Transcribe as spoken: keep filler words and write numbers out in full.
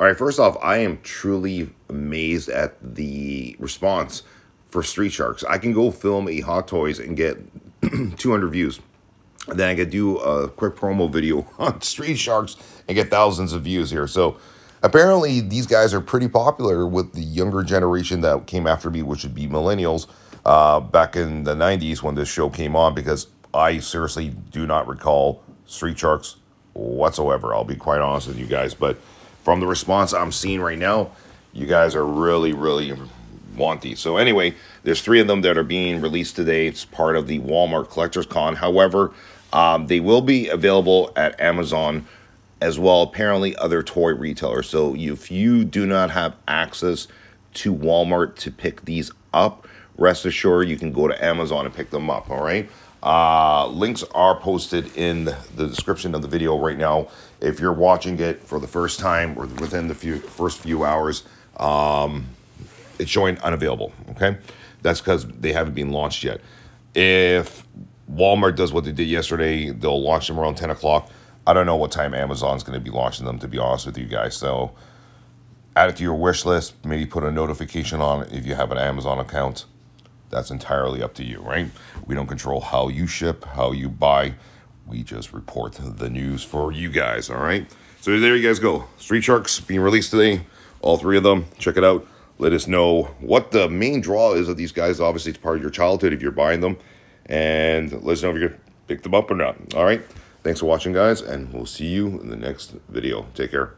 All right, first off, I am truly amazed at the response for Street Sharks. I can go film a Hot Toys and get two hundred views. And then I could do a quick promo video on Street Sharks and get thousands of views here. So apparently these guys are pretty popular with the younger generation that came after me, which would be millennials, uh, back in the nineties when this show came on, because I seriously do not recall Street Sharks whatsoever. I'll be quite honest with you guys. But from the response I'm seeing right now, you guys are really, really want these. So anyway, there's three of them that are being released today. It's part of the Walmart Collectors Con. However, um, they will be available at Amazon as well, apparently other toy retailers. So if you do not have access to Walmart to pick these up, rest assured you can go to Amazon and pick them up, all right? Uh, links are posted in the description of the video right now. If you're watching it for the first time or within the few, first few hours, um, it's showing unavailable, okay? That's because they haven't been launched yet. If Walmart does what they did yesterday, they'll launch them around ten o'clock. I don't know what time Amazon's going to be launching them, to be honest with you guys. So add it to your wish list. Maybe put a notification on if you have an Amazon account. That's entirely up to you, right? We don't control how you ship, how you buy. We just report the news for you guys, all right? So there you guys go. Street Sharks being released today. All three of them. Check it out. Let us know what the main draw is of these guys. Obviously, it's part of your childhood if you're buying them. And let us know if you're going to pick them up or not. All right? Thanks for watching, guys, and we'll see you in the next video. Take care.